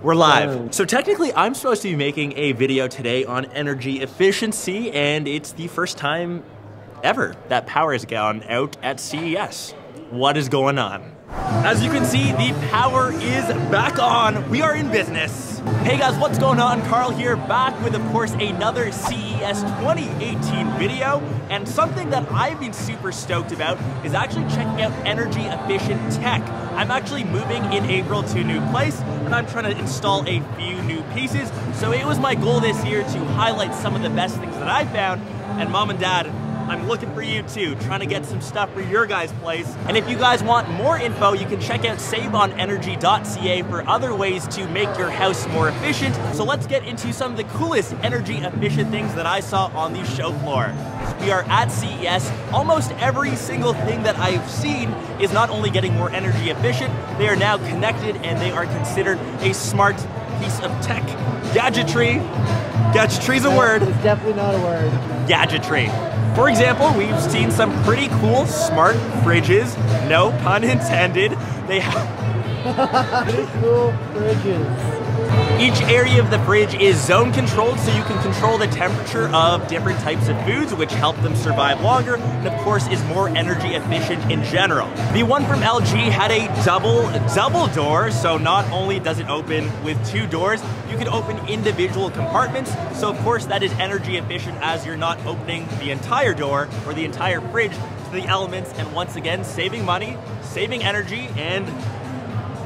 We're live. So technically, I'm supposed to be making a video today on energy efficiency, and it's the first time ever that power has gone out at CES. What is going on? As you can see, the power is back on. We are in business. Hey guys, what's going on? Carl here, back with, of course, another CES 2018 video. And something that I've been super stoked about is actually checking out energy efficient tech. I'm actually moving in April to a new place, and I'm trying to install a few new pieces. So it was my goal this year to highlight some of the best things that I found. And mom and dad, I'm looking for you too, trying to get some stuff for your guys' place. And if you guys want more info, you can check out saveonenergy.ca for other ways to make your house more efficient. So let's get into some of the coolest energy efficient things that I saw on the show floor. We are at CES. Almost every single thing that I've seen is not only getting more energy efficient, they are now connected and they are considered a smart piece of tech. Gadgetry. Gadgetry's a word. It's definitely not a word. Gadgetry. For example, we've seen some pretty cool smart fridges, no pun intended. They have pretty cool fridges. Each area of the fridge is zone controlled, so you can control the temperature of different types of foods, which help them survive longer, and of course is more energy efficient in general. The one from LG had a double door, so not only does it open with two doors, you can open individual compartments, so of course that is energy efficient as you're not opening the entire door or the entire fridge to the elements, and once again, saving money, saving energy, and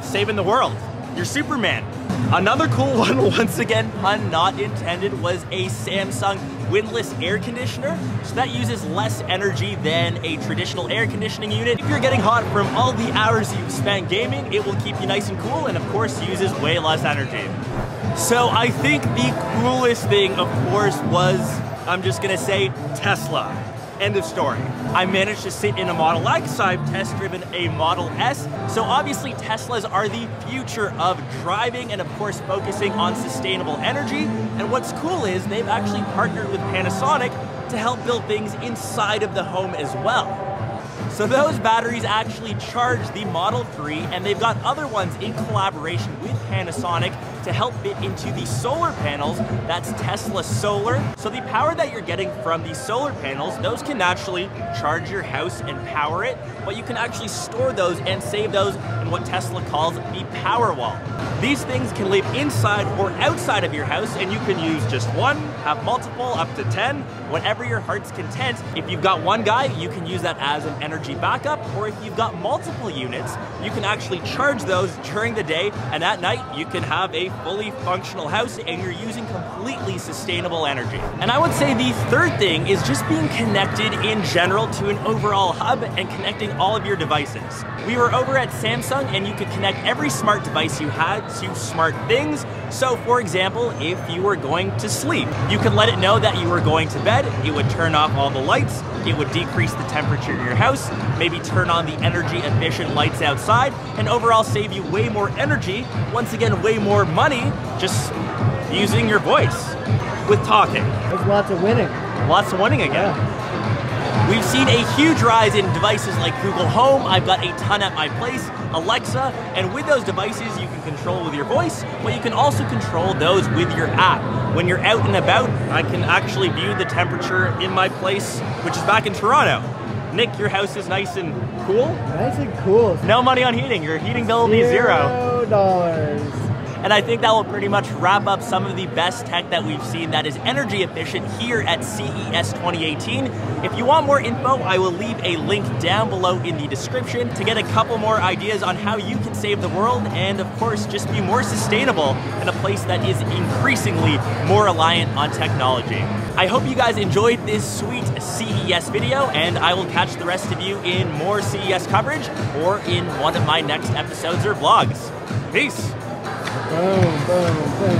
saving the world. You're Superman. Another cool one, once again, pun not intended, was a Samsung windless air conditioner. So that uses less energy than a traditional air conditioning unit. If you're getting hot from all the hours you've spent gaming, it will keep you nice and cool, and of course uses way less energy. So I think the coolest thing, of course, was, I'm just gonna say, Tesla. End of story. I managed to sit in a Model X, I've test driven a Model S. So obviously Teslas are the future of driving and of course focusing on sustainable energy. And what's cool is they've actually partnered with Panasonic to help build things inside of the home as well. So those batteries actually charge the Model 3, and they've got other ones in collaboration with Panasonic to help fit into the solar panels. That's Tesla solar. So the power that you're getting from the solar panels, those can naturally charge your house and power it, but you can actually store those and save those in what Tesla calls the Powerwall. These things can live inside or outside of your house, and you can use just one, have multiple, up to 10, whatever your heart's content. If you've got one guy, you can use that as an energy backup, or if you've got multiple units, you can actually charge those during the day, and at night you can have a fully functional house and you're using completely sustainable energy. And I would say the third thing is just being connected in general to an overall hub and connecting all of your devices. We were over at Samsung and you could connect every smart device you had to smart things. So for example, if you were going to sleep, you could let it know that you were going to bed, it would turn off all the lights, it would decrease the temperature in your house, maybe turn on the energy efficient lights outside, and overall save you way more energy, once again way more money, just using your voice with talking. There's lots of winning. Lots of winning again. Yeah. We've seen a huge rise in devices like Google Home. I've got a ton at my place, Alexa, and with those devices you can control with your voice, but you can also control those with your app. When you're out and about, I can actually view the temperature in my place, which is back in Toronto. Nick, your house is nice and cool? Nice and cool. No money on heating. Your heating bill will be $0. And I think that will pretty much wrap up some of the best tech that we've seen that is energy efficient here at CES 2018. If you want more info, I will leave a link down below in the description to get a couple more ideas on how you can save the world and of course just be more sustainable in a place that is increasingly more reliant on technology. I hope you guys enjoyed this sweet CES video, and I will catch the rest of you in more CES coverage or in one of my next episodes or vlogs. Peace. Boom, boom, boom.